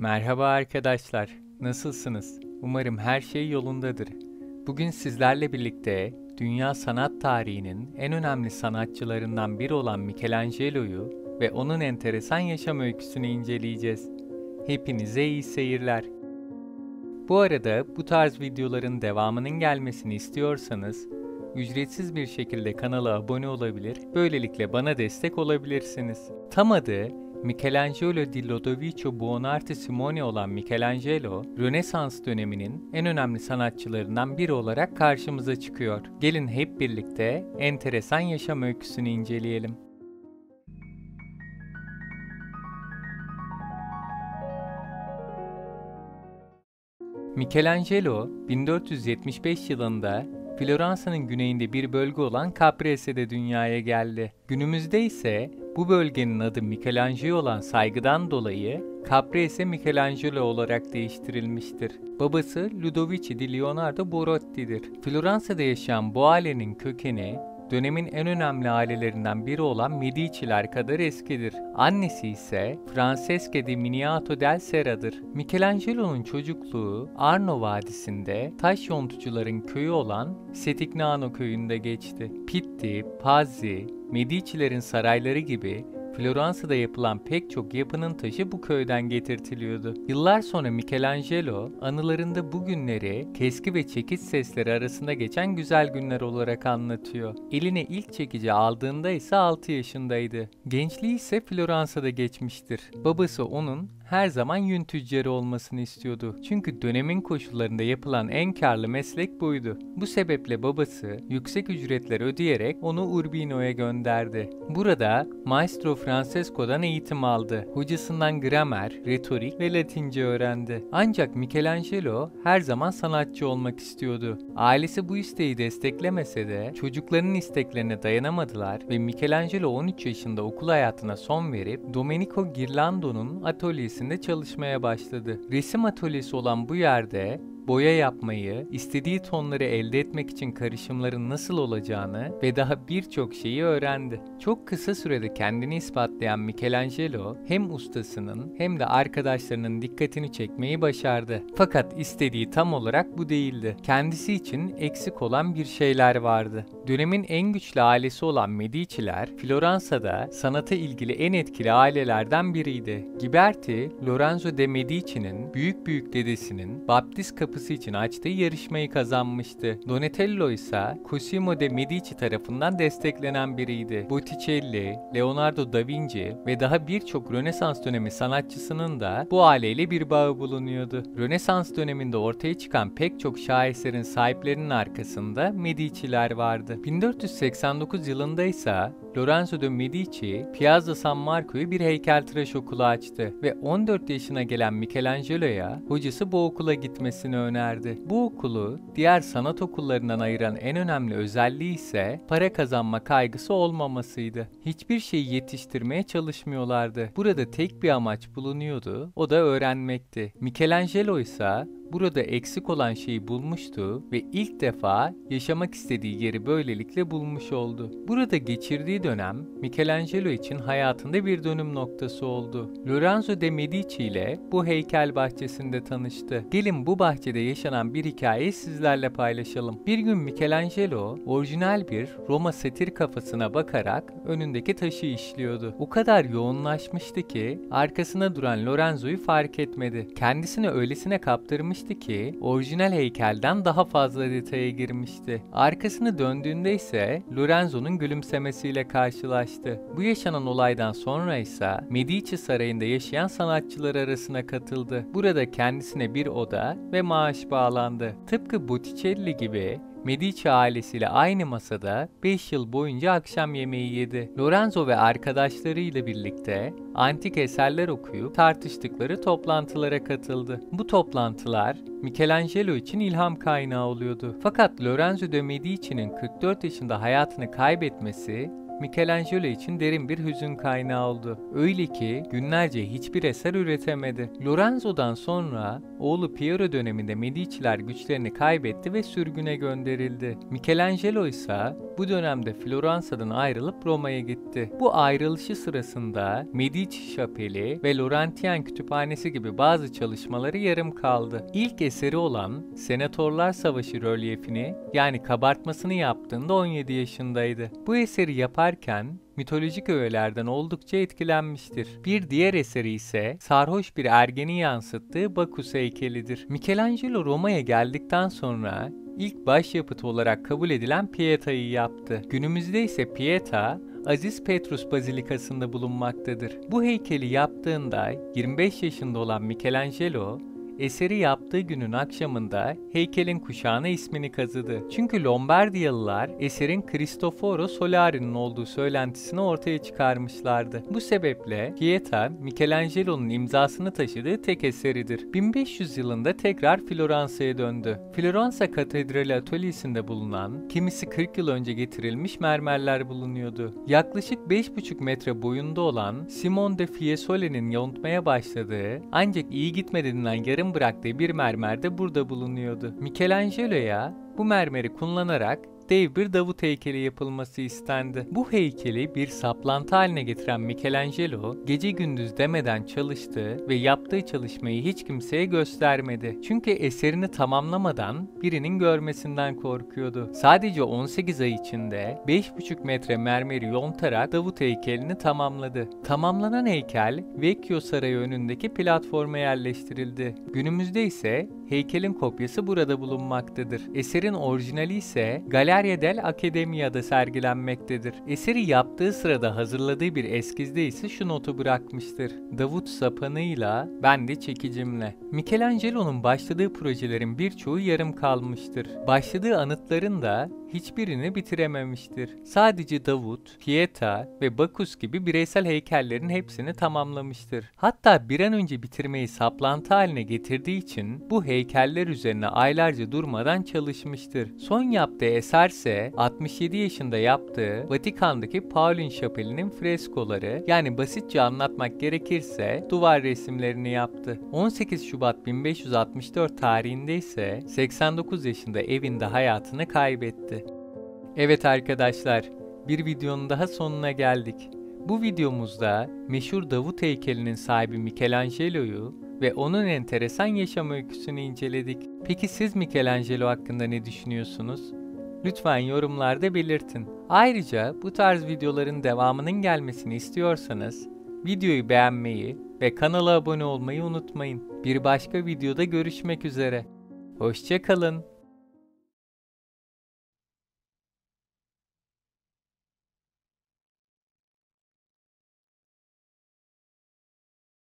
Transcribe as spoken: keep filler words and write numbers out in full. Merhaba arkadaşlar, nasılsınız? Umarım her şey yolundadır. Bugün sizlerle birlikte dünya sanat tarihinin en önemli sanatçılarından biri olan Michelangelo'yu ve onun enteresan yaşam öyküsünü inceleyeceğiz. Hepinize iyi seyirler. Bu arada bu tarz videoların devamının gelmesini istiyorsanız ücretsiz bir şekilde kanala abone olabilir, böylelikle bana destek olabilirsiniz. Tam adı Michelangelo di Lodovico Buonarroti Simone olan Michelangelo, Rönesans döneminin en önemli sanatçılarından biri olarak karşımıza çıkıyor. Gelin hep birlikte enteresan yaşam öyküsünü inceleyelim. Michelangelo, bin dört yüz yetmiş beş yılında Floransa'nın güneyinde bir bölge olan Caprese'de dünyaya geldi. Günümüzde ise bu bölgenin adı Michelangelo'ya olan saygıdan dolayı Caprese Michelangelo olarak değiştirilmiştir. Babası Ludovico di Leonardo Buonarroti'dir. Floransa'da yaşayan bu ailenin kökeni dönemin en önemli ailelerinden biri olan Medici'ler kadar eskidir. Annesi ise Francesca de Miniato del Serra'dır. Michelangelo'nun çocukluğu Arno Vadisi'nde taş yontucuların köyü olan Setignano köyünde geçti. Pitti, Pazzi, Medici'lerin sarayları gibi Floransa'da yapılan pek çok yapının taşı bu köyden getirtiliyordu. Yıllar sonra Michelangelo, anılarında bu günleri keski ve çekiç sesleri arasında geçen güzel günler olarak anlatıyor. Eline ilk çekici aldığında ise altı yaşındaydı. Gençliği ise Floransa'da geçmiştir. Babası onun her zaman yün tüccarı olmasını istiyordu. Çünkü dönemin koşullarında yapılan en karlı meslek buydu. Bu sebeple babası yüksek ücretler ödeyerek onu Urbino'ya gönderdi. Burada Maestro Francesco'dan eğitim aldı. Hocasından gramer, retorik ve Latince öğrendi. Ancak Michelangelo her zaman sanatçı olmak istiyordu. Ailesi bu isteği desteklemese de çocukların isteklerine dayanamadılar ve Michelangelo on üç yaşında okul hayatına son verip Domenico Girlando'nun atölyesi çalışmaya başladı. Resim atölyesi olan bu yerde boya yapmayı, istediği tonları elde etmek için karışımların nasıl olacağını ve daha birçok şeyi öğrendi. Çok kısa sürede kendini ispatlayan Michelangelo hem ustasının hem de arkadaşlarının dikkatini çekmeyi başardı. Fakat istediği tam olarak bu değildi. Kendisi için eksik olan bir şeyler vardı. Dönemin en güçlü ailesi olan Medici'ler, Floransa'da sanata ilgili en etkili ailelerden biriydi. Ghiberti, Lorenzo de Medici'nin büyük büyük dedesinin baptist kapısı için açtığı yarışmayı kazanmıştı. Donatello ise Cosimo de Medici tarafından desteklenen biriydi. Botticelli, Leonardo da Vinci ve daha birçok Rönesans dönemi sanatçısının da bu aileyle bir bağı bulunuyordu. Rönesans döneminde ortaya çıkan pek çok şaheserin sahiplerinin arkasında Medici'ler vardı. bin dört yüz seksen dokuz yılında ise Lorenzo de Medici, Piazza San Marco'yu bir heykeltıraş okulu açtı ve on dört yaşına gelen Michelangelo'ya hocası bu okula gitmesini önerdi. Bu okulu diğer sanat okullarından ayıran en önemli özelliği ise para kazanma kaygısı olmamasıydı. Hiçbir şeyi yetiştirmeye çalışmıyorlardı. Burada tek bir amaç bulunuyordu, o da öğrenmekti. Michelangelo ise burada eksik olan şeyi bulmuştu ve ilk defa yaşamak istediği yeri böylelikle bulmuş oldu. Burada geçirdiği dönem Michelangelo için hayatında bir dönüm noktası oldu. Lorenzo de Medici ile bu heykel bahçesinde tanıştı. Gelin bu bahçede yaşanan bir hikayeyi sizlerle paylaşalım. Bir gün Michelangelo orijinal bir Roma satir kafasına bakarak önündeki taşı işliyordu. O kadar yoğunlaşmıştı ki arkasına duran Lorenzo'yu fark etmedi. Kendisini öylesine kaptırmıştı ki orijinal heykelden daha fazla detaya girmişti. Arkasını döndüğünde ise Lorenzo'nun gülümsemesiyle karşılaştı. Bu yaşanan olaydan sonra ise Medici Sarayı'nda yaşayan sanatçılar arasına katıldı. Burada kendisine bir oda ve maaş bağlandı. Tıpkı Botticelli gibi Medici ailesiyle aynı masada beş yıl boyunca akşam yemeği yedi. Lorenzo ve arkadaşlarıyla birlikte antik eserler okuyup tartıştıkları toplantılara katıldı. Bu toplantılar Michelangelo için ilham kaynağı oluyordu. Fakat Lorenzo de Medici'nin kırk dört yaşında hayatını kaybetmesi Michelangelo için derin bir hüzün kaynağı oldu. Öyle ki günlerce hiçbir eser üretemedi. Lorenzo'dan sonra oğlu Piero döneminde Medici'ler güçlerini kaybetti ve sürgüne gönderildi. Michelangelo ise bu dönemde Floransa'dan ayrılıp Roma'ya gitti. Bu ayrılışı sırasında Medici Şapeli ve Laurentian Kütüphanesi gibi bazı çalışmaları yarım kaldı. İlk eseri olan Senatörler Savaşı rölyefini, yani kabartmasını yaptığında on yedi yaşındaydı. Bu eseri yaparken mitolojik öğelerden oldukça etkilenmiştir. Bir diğer eseri ise sarhoş bir ergeni yansıttığı Bakus heykelidir. Michelangelo Roma'ya geldikten sonra ilk başyapıt olarak kabul edilen Pieta'yı yaptı. Günümüzde ise Pietà, Aziz Petrus Bazilikası'nda bulunmaktadır. Bu heykeli yaptığında yirmi beş yaşında olan Michelangelo, eseri yaptığı günün akşamında heykelin kuşağına ismini kazıdı. Çünkü Lombardiyalılar eserin Cristoforo Solari'nin olduğu söylentisini ortaya çıkarmışlardı. Bu sebeple Pietà, Michelangelo'nun imzasını taşıdığı tek eseridir. bin beş yüz yılında tekrar Floransa'ya döndü. Floransa Katedrali atölyesinde bulunan, kimisi kırk yıl önce getirilmiş mermerler bulunuyordu. Yaklaşık beş buçuk metre boyunda olan Simon de Fiesole'nin yontmaya başladığı, ancak iyi gitmediğinden yarım bıraktığı bir mermer de burada bulunuyordu. Michelangelo'ya bu mermeri kullanarak dev bir Davut heykeli yapılması istendi. Bu heykeli bir saplantı haline getiren Michelangelo, gece gündüz demeden çalıştı ve yaptığı çalışmayı hiç kimseye göstermedi. Çünkü eserini tamamlamadan birinin görmesinden korkuyordu. Sadece on sekiz ay içinde beş buçuk metre mermeri yontarak Davut heykelini tamamladı. Tamamlanan heykel Vecchio Sarayı önündeki platforma yerleştirildi. Günümüzde ise heykelin kopyası burada bulunmaktadır. Eserin orijinali ise Galleria dell'Accademia'da sergilenmektedir. Eseri yaptığı sırada hazırladığı bir eskizde ise şu notu bırakmıştır: "Davut sapanıyla, ben de çekicimle." Michelangelo'nun başladığı projelerin birçoğu yarım kalmıştır. Başladığı anıtların da hiçbirini bitirememiştir. Sadece Davut, Pietà ve Bakus gibi bireysel heykellerin hepsini tamamlamıştır. Hatta bir an önce bitirmeyi saplantı haline getirdiği için bu heykeller üzerine aylarca durmadan çalışmıştır. Son yaptığı eserse altmış yedi yaşında yaptığı Vatikan'daki Paulin Kapelinin freskoları, yani basitçe anlatmak gerekirse duvar resimlerini yaptı. on sekiz Şubat bin beş yüz altmış dört tarihinde ise seksen dokuz yaşında evinde hayatını kaybetti. Evet arkadaşlar, bir videonun daha sonuna geldik. Bu videomuzda meşhur Davut heykelinin sahibi Michelangelo'yu ve onun enteresan yaşam öyküsünü inceledik. Peki siz Michelangelo hakkında ne düşünüyorsunuz? Lütfen yorumlarda belirtin. Ayrıca bu tarz videoların devamının gelmesini istiyorsanız videoyu beğenmeyi ve kanala abone olmayı unutmayın. Bir başka videoda görüşmek üzere. Hoşça kalın.